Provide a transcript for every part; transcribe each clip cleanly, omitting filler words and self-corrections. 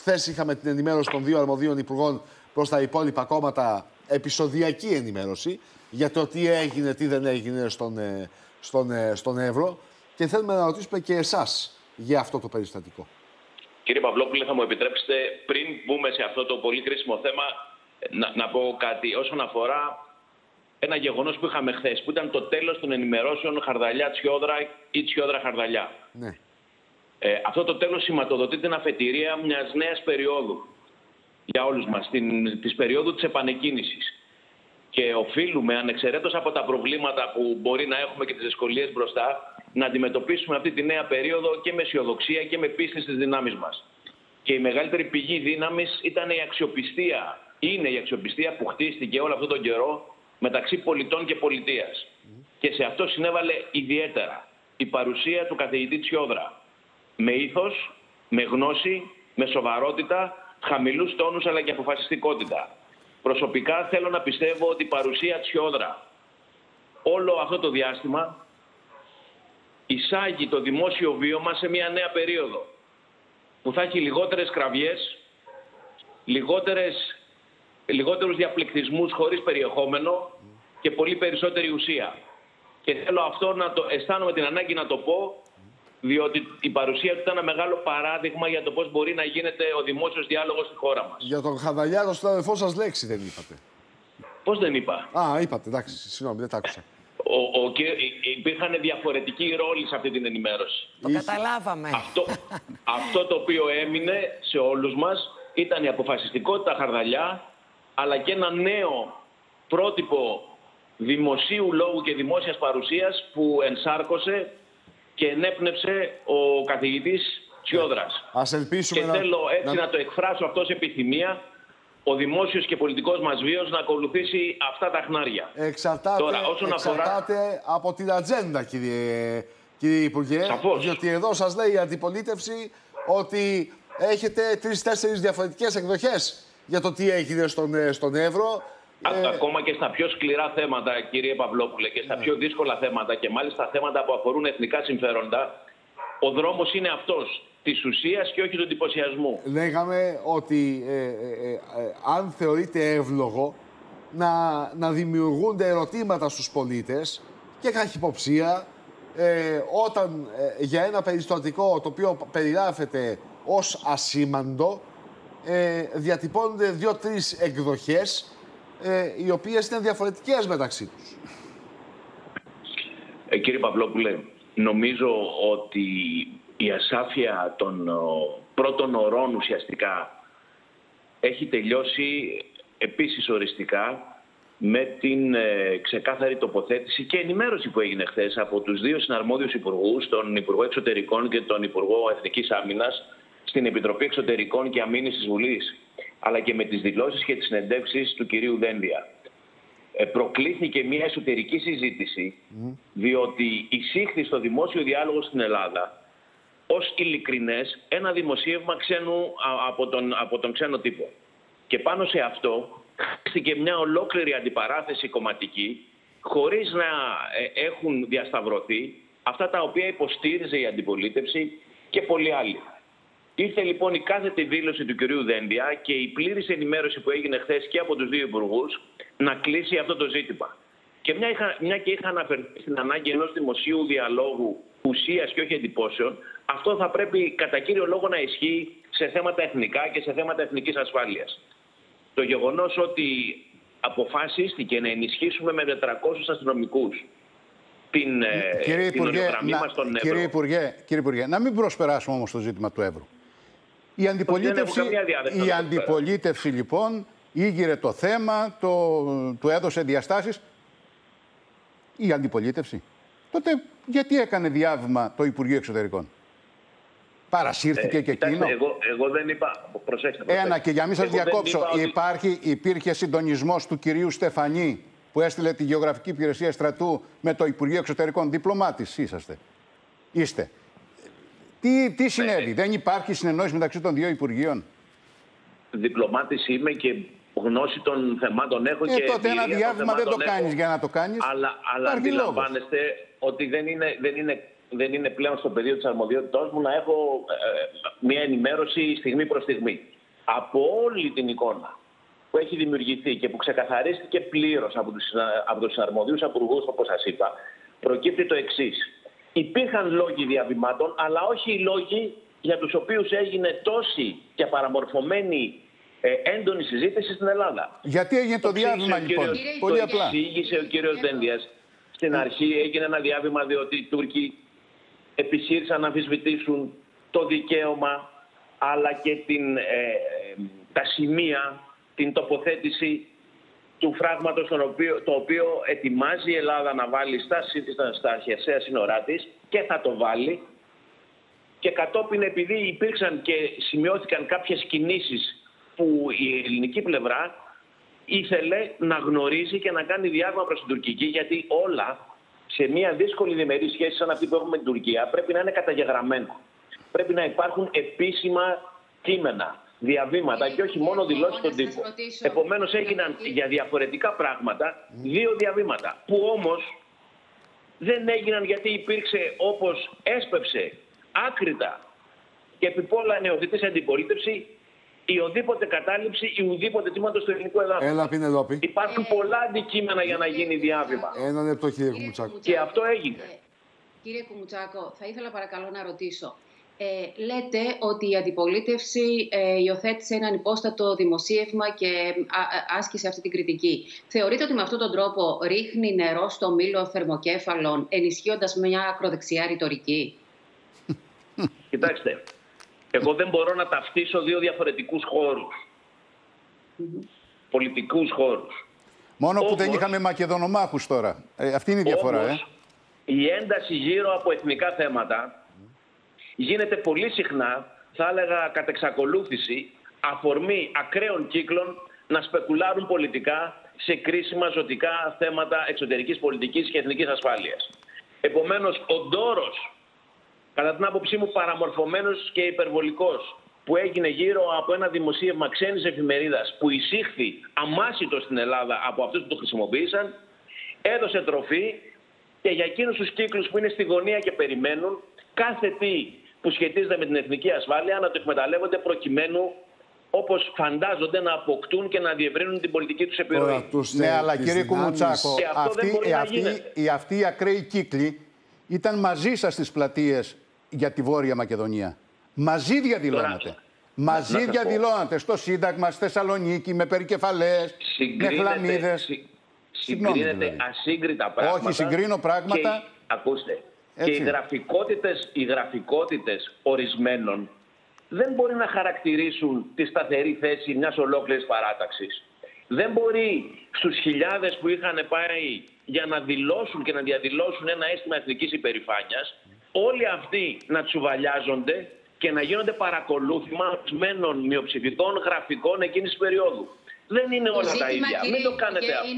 Χθες είχαμε την ενημέρωση των δύο αρμοδίων υπουργών προς τα υπόλοιπα κόμματα, επεισοδιακή ενημέρωση για το τι έγινε, τι δεν έγινε στον Έβρο. Και θέλουμε να ρωτήσουμε και εσάς για αυτό το περιστατικό. Κύριε Παυλόπουλε, θα μου επιτρέψετε πριν μπούμε σε αυτό το πολύ κρίσιμο θέμα να πω κάτι όσον αφορά ένα γεγονός που είχαμε χθες, που ήταν το τέλος των ενημερώσεων Χαρδαλιά Τσιόδρα ή Τσιόδρα Χαρδαλιά. Ναι. Αυτό το τέλος σηματοδοτεί την αφετηρία μιας νέας περιόδου για όλους μας, της περιόδου της επανεκκίνησης. Και οφείλουμε, ανεξαιρέτως από τα προβλήματα που μπορεί να έχουμε και τις δυσκολίες μπροστά, να αντιμετωπίσουμε αυτή τη νέα περίοδο και με αισιοδοξία και με πίστη στις δυνάμεις μας. Και η μεγαλύτερη πηγή δύναμης ήταν η αξιοπιστία. Είναι η αξιοπιστία που χτίστηκε όλο αυτόν τον καιρό μεταξύ πολιτών και πολιτείας. Και σε αυτό συνέβαλε ιδιαίτερα η παρουσία του καθηγητή Τσιόδρα. Με ήθος, με γνώση, με σοβαρότητα, χαμηλούς τόνους αλλά και αποφασιστικότητα. Προσωπικά θέλω να πιστεύω ότι η παρουσία Τσιόδρα όλο αυτό το διάστημα εισάγει το δημόσιο βίωμα σε μια νέα περίοδο που θα έχει λιγότερες κραυγές, λιγότερους διαπληκτισμούς χωρίς περιεχόμενο και πολύ περισσότερη ουσία. Και θέλω αυτό να το αισθάνομαι την ανάγκη να το πω, διότι η παρουσία του ήταν ένα μεγάλο παράδειγμα για το πώς μπορεί να γίνεται ο δημόσιος διάλογος στη χώρα μας. Για τον Χαρδαλιά, τον συνάδελφό σας, λέξη δεν είπατε. Πώς δεν είπα? Α, είπατε, εντάξει, συγγνώμη, δεν τα άκουσα. Υπήρχαν διαφορετικοί ρόλοι σε αυτή την ενημέρωση. Το καταλάβαμε. Αυτό το οποίο έμεινε σε όλους μας ήταν η αποφασιστικότητα Χαρδαλιά, αλλά και ένα νέο πρότυπο δημοσίου λόγου και δημόσιας παρουσίας που ενσάρκωσε και ενέπνευσε ο καθηγητής Τσιόδρας. Ας ελπίσουμε και θέλω έτσι να το εκφράσω αυτό σε επιθυμία, ο δημόσιος και πολιτικός μας βίος να ακολουθήσει αυτά τα χνάρια. Εξαρτάται από την ατζέντα, κύριε Υπουργέ. Σαφώς. Διότι εδώ σας λέει η αντιπολίτευση ότι έχετε 3-4 διαφορετικές εκδοχές για το τι έγινε στον Έβρο. Ακόμα και στα πιο σκληρά θέματα, κύριε Παυλόπουλε, και στα πιο δύσκολα θέματα και μάλιστα θέματα που αφορούν εθνικά συμφέροντα, ο δρόμος είναι αυτός, της ουσίας και όχι του εντυπωσιασμού. Λέγαμε ότι αν θεωρείται εύλογο να δημιουργούνται ερωτήματα στους πολίτες και καχυποψία όταν για ένα περιστατικό το οποίο περιγράφεται ως ασήμαντο διατυπώνονται 2-3 εκδοχές οι οποίες είναι διαφορετικές μεταξύ τους. Κύριε Παυλόπουλε, νομίζω ότι η ασάφεια των πρώτων ωρών ουσιαστικά έχει τελειώσει επίσης οριστικά με την ξεκάθαρη τοποθέτηση και ενημέρωση που έγινε χθες από τους δύο συναρμόδιους υπουργούς, τον Υπουργό Εξωτερικών και τον Υπουργό Εθνικής Άμυνας, στην Επιτροπή Εξωτερικών και Αμήνης της Βουλής, αλλά και με τις δηλώσεις και τις συνεντεύξεις του κυρίου Δένδια. Προκλήθηκε μια εσωτερική συζήτηση, διότι εισήχθη στο δημόσιο διάλογο στην Ελλάδα ως ειλικρινές ένα δημοσίευμα ξένου από τον ξένο τύπο. Και πάνω σε αυτό χτίστηκε μια ολόκληρη αντιπαράθεση κομματική, χωρίς να έχουν διασταυρωθεί αυτά τα οποία υποστήριζε η αντιπολίτευση και πολλοί άλλοι. Ήρθε λοιπόν η κάθετη δήλωση του κυρίου Δένδια και η πλήρης ενημέρωση που έγινε χθες και από τους δύο υπουργούς να κλείσει αυτό το ζήτημα. Και μια και είχα αναφερθεί στην ανάγκη ενός δημοσίου διαλόγου ουσίας και όχι εντυπώσεων, αυτό θα πρέπει κατά κύριο λόγο να ισχύει σε θέματα εθνικά και σε θέματα εθνικής ασφάλειας. Το γεγονός ότι αποφασίστηκε να ενισχύσουμε με 400 αστυνομικούς την οδογραμμή μας στον Έβρο. Κύριε Υπουργέ, να μην προσπεράσουμε όμως το ζήτημα του Εύρου. Η αντιπολίτευση λοιπόν ήγηρε το θέμα, του έδωσε διαστάσεις. Η αντιπολίτευση. Τότε γιατί έκανε διάβημα το Υπουργείο Εξωτερικών? Παρασύρθηκε και εκείνο. Εγώ δεν είπα. Προσέξτε. Ένα και για μην σας διακόψω. Υπήρχε συντονισμός του κυρίου Στεφανή που έστειλε τη Γεωγραφική Υπηρεσία Στρατού με το Υπουργείο Εξωτερικών. Διπλωμάτης είστε. Τι συνέβη, δεν υπάρχει συνεννόηση μεταξύ των δύο Υπουργείων? Διπλωμάτης είμαι και γνώση των θεμάτων έχω και... Τότε ένα διάβημα δεν το κάνεις για να το κάνεις. Αλλά αντιλαμβάνεστε ότι δεν είναι δεν είναι πλέον στο πεδίο της αρμοδιότητός μου να έχω μια ενημέρωση στιγμή προς στιγμή. Από όλη την εικόνα που έχει δημιουργηθεί και που ξεκαθαρίστηκε πλήρως από τους αρμοδίους υπουργούς, όπως σας είπα, προκύπτει το εξής. Υπήρχαν λόγοι διαβημάτων, αλλά όχι οι λόγοι για τους οποίους έγινε τόση και παραμορφωμένη έντονη συζήτηση στην Ελλάδα. Γιατί έγινε το διάβημα, λοιπόν? Πολύ απλά. Το εξήγησε ο κύριος Δένδιας. Στην αρχή έγινε ένα διάβημα διότι οι Τούρκοι επισήρξαν να αμφισβητήσουν το δικαίωμα αλλά και τα σημεία, την τοποθέτηση του φράγματος το οποίο ετοιμάζει η Ελλάδα να βάλει στα χερσαία σύνορά της και θα το βάλει. Και κατόπιν, επειδή υπήρξαν και σημειώθηκαν κάποιες κινήσεις που η ελληνική πλευρά ήθελε να γνωρίζει και να κάνει διάβημα προς την τουρκική, γιατί όλα σε μια δύσκολη διμερή σχέση σαν αυτή που έχουμε με την Τουρκία πρέπει να είναι καταγεγραμμένα. Πρέπει να υπάρχουν επίσημα κείμενα, διαβήματα και όχι μόνο δηλώσεις στον τύπο. Επομένως έγιναν για διαφορετικά πράγματα δύο διαβήματα, που όμως δεν έγιναν γιατί υπήρξε, όπως έσπευσε άκρητα και επιπόλα νεοθετής αντιπολίτευση, η οδήποτε κατάληψη ή ουδήποτε τύματος του ελληνικού εδάφους. Έλα, Πινελόπη. Υπάρχουν πολλά αντικείμενα για να γίνει διάβημα. Ένα λεπτό, κύριε Κουμουτσάκο. Και αυτό έγινε. Κύριε Κουμουτσάκο, θα ήθελα παρακαλώ να ρωτήσω. Λέτε ότι η αντιπολίτευση υιοθέτησε έναν υπόστατο δημοσίευμα και άσκησε αυτή την κριτική. Θεωρείτε ότι με αυτόν τον τρόπο ρίχνει νερό στο μήλο θερμοκέφαλων, ενισχύοντας μια ακροδεξιά ρητορική? Κοιτάξτε. Εγώ δεν μπορώ να ταυτίσω δύο διαφορετικούς χώρους. Πολιτικούς χώρους. Μόνο που δεν είχαμε μακεδονομάχους τώρα. Αυτή είναι η διαφορά. Όμως, η ένταση γύρω από εθνικά θέματα γίνεται πολύ συχνά, θα έλεγα κατ' εξακολούθηση, αφορμή ακραίων κύκλων να σπεκουλάρουν πολιτικά σε κρίσιμα ζωτικά θέματα εξωτερικής πολιτικής και εθνικής ασφάλειας. Επομένως, ο ντόρος, κατά την άποψή μου, παραμορφωμένος και υπερβολικός, που έγινε γύρω από ένα δημοσίευμα ξένης εφημερίδας που εισήχθη αμάσιτο στην Ελλάδα από αυτούς που το χρησιμοποίησαν, έδωσε τροφή και για εκείνους τους κύκλους που είναι στη γωνία και περιμένουν κάθε τι που σχετίζεται με την εθνική ασφάλεια να το εκμεταλλεύονται προκειμένου, όπως φαντάζονται, να αποκτούν και να διευρύνουν την πολιτική τους επιρροή. Ναι, αλλά κύριε Κουμουτσάκο, αυτοί οι ακραίοι κύκλοι ήταν μαζί σας στις πλατείες για τη Βόρεια Μακεδονία. Μαζί διαδηλώνατε. Μαζί διαδηλώνατε στο Σύνταγμα, στη Θεσσαλονίκη, με περικεφαλές, με χλαμίδες. Συγκρίνεται ασύγκριτα πράγματα. Όχι, συγκρίνω πράγματα. Ακούστε. Και οι γραφικότητες ορισμένων δεν μπορεί να χαρακτηρίσουν τη σταθερή θέση μιας ολόκληρης παράταξης. Δεν μπορεί στους χιλιάδες που είχαν πάει για να δηλώσουν και να διαδηλώσουν ένα αίσθημα εθνικής υπερηφάνειας, όλοι αυτοί να τσουβαλιάζονται και να γίνονται παρακολούθημα ορισμένων μειοψηφικών γραφικών εκείνης περίοδου. Δεν είναι όλα τα ίδια. Κύριε, μην το κάνετε αυτό.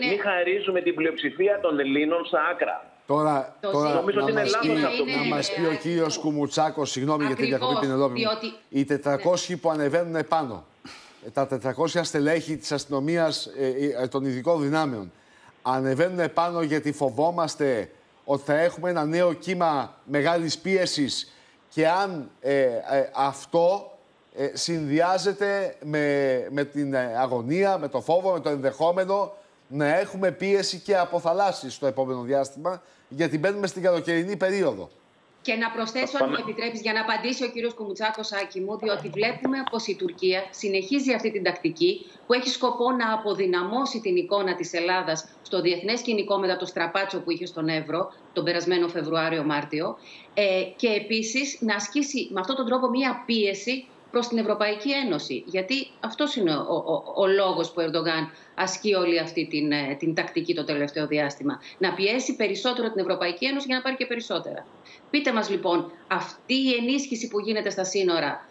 Μην χαρίζουμε την πλειοψηφία των Ελλήνων στα άκρα. Τώρα νομίζω ότι είναι λάθος αυτό που μας πει ο κύριος Κουμουτσάκος, συγγνώμη για την διακοπή, Πινελόπη, διότι οι 400 που ανεβαίνουν επάνω, τα 400 στελέχη της αστυνομίας των ειδικών δυνάμεων ανεβαίνουν επάνω γιατί φοβόμαστε ότι θα έχουμε ένα νέο κύμα μεγάλης πίεσης και αν αυτό συνδυάζεται με την αγωνία, με το φόβο, με το ενδεχόμενο να έχουμε πίεση και από θαλάσσης στο επόμενο διάστημα, γιατί μπαίνουμε στην καλοκαιρινή περίοδο. Και να προσθέσω, αν μου επιτρέπεις, για να απαντήσει ο κύριος Κουμουτσάκος, Άκη μου, διότι βλέπουμε πως η Τουρκία συνεχίζει αυτή την τακτική που έχει σκοπό να αποδυναμώσει την εικόνα της Ελλάδας στο διεθνές σκηνικό μετά το στραπάτσο που είχε στον Έβρο τον περασμένο Φεβρουάριο-Μάρτιο και επίσης να ασκήσει με αυτόν τον τρόπο μία πίεση προς την Ευρωπαϊκή Ένωση. Γιατί αυτός είναι ο λόγος που ο Ερντογάν ασκεί όλη αυτή την τακτική το τελευταίο διάστημα. Να πιέσει περισσότερο την Ευρωπαϊκή Ένωση για να πάρει και περισσότερα. Πείτε μας λοιπόν, αυτή η ενίσχυση που γίνεται στα σύνορα,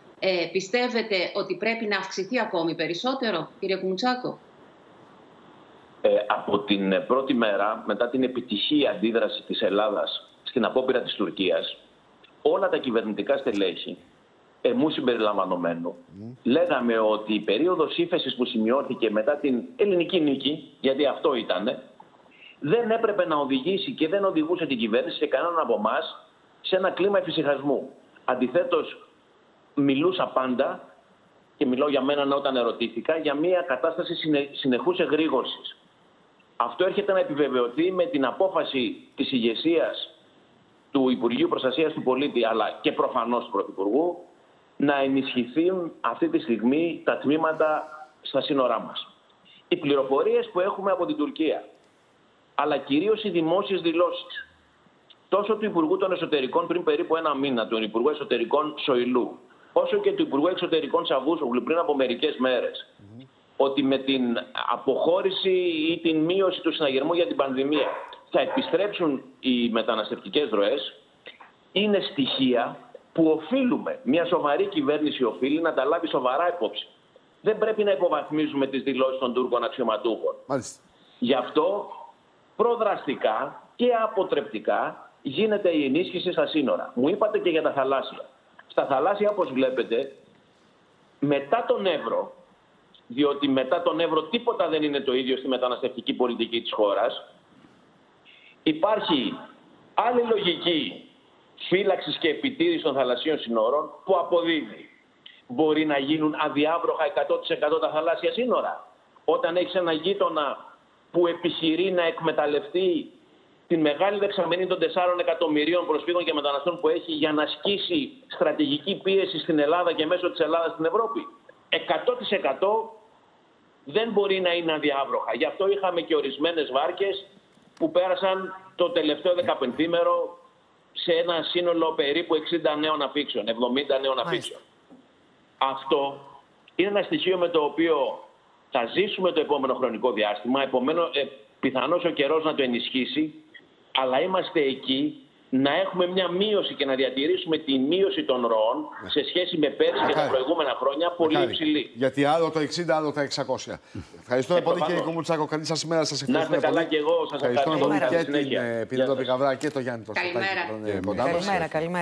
πιστεύετε ότι πρέπει να αυξηθεί ακόμη περισσότερο, κύριε Κουμουτσάκο? Από την πρώτη μέρα, μετά την επιτυχή αντίδραση της Ελλάδας στην απόπειρα της Τουρκίας, όλα τα κυβερνητικά στελέχη, εμού συμπεριλαμβανομένου, λέγαμε ότι η περίοδος ύφεσης που σημειώθηκε μετά την ελληνική νίκη, γιατί αυτό ήταν, δεν έπρεπε να οδηγήσει και δεν οδηγούσε την κυβέρνηση και κανέναν από εμάς σε ένα κλίμα εφησυχασμού. Αντιθέτως, μιλούσα πάντα, και μιλώ για μένα όταν ερωτήθηκα, για μια κατάσταση συνεχούς εγρήγορσης. Αυτό έρχεται να επιβεβαιωθεί με την απόφαση της ηγεσίας του Υπουργείου Προστασίας του Πολίτη, αλλά και προφανώς του Πρωθυπουργού, να ενισχυθούν αυτή τη στιγμή τα τμήματα στα σύνορά μας. Οι πληροφορίες που έχουμε από την Τουρκία, αλλά κυρίως οι δημόσιες δηλώσεις, τόσο του Υπουργού των Εσωτερικών πριν περίπου ένα μήνα, του Υπουργού Εσωτερικών Σοηλού, όσο και του Υπουργού Εξωτερικών Σαββούσοβλου πριν από μερικές μέρες, ότι με την αποχώρηση ή την μείωση του συναγερμού για την πανδημία θα επιστρέψουν οι μεταναστευτικές ροές, είναι στοιχεία που οφείλουμε, μια σοβαρή κυβέρνηση οφείλει να τα λάβει σοβαρά υπόψη. Δεν πρέπει να υποβαθμίζουμε τις δηλώσεις των Τούρκων αξιωματούχων. Μάλιστα. Γι' αυτό προδραστικά και αποτρεπτικά γίνεται η ενίσχυση στα σύνορα. Μου είπατε και για τα θαλάσσια. Στα θαλάσσια, όπως βλέπετε, μετά τον Έβρο, διότι μετά τον Έβρο τίποτα δεν είναι το ίδιο στη μεταναστευτική πολιτική της χώρας, υπάρχει άλλη λογική φύλαξης και επιτήρησης των θαλασσίων σύνορων που αποδίδει. Μπορεί να γίνουν αδιάβροχα 100% τα θαλάσσια σύνορα. Όταν έχεις ένα γείτονα που επιχειρεί να εκμεταλλευτεί την μεγάλη δεξαμενή των 4 εκατομμυρίων προσφύγων και μεταναστών που έχει για να ασκήσει στρατηγική πίεση στην Ελλάδα και μέσω της Ελλάδας στην Ευρώπη, 100% δεν μπορεί να είναι αδιάβροχα. Γι' αυτό είχαμε και ορισμένες βάρκες που πέρασαν το τελευταίο 15ήμερο σε ένα σύνολο περίπου 60 νέων αφήξεων, 70 νέων αφήξεων. Αυτό είναι ένα στοιχείο με το οποίο θα ζήσουμε το επόμενο χρονικό διάστημα. Επομένως, πιθανώς ο καιρός να το ενισχύσει, αλλά είμαστε εκεί να έχουμε μια μείωση και να διατηρήσουμε τη μείωση των ροών σε σχέση με πέρσι και τα προηγούμενα χρόνια πολύ υψηλή. Γιατί άλλο το 60, άλλο τα 600. Ευχαριστώ πολύ κύριε Κουμουτσάκο. Καλή σας ημέρα. Σας ευχαριστώ. Να είστε καλά και εγώ. Σας ευχαριστώ πολύ και την Γαβρά και το Γιάννη. Καλημέρα.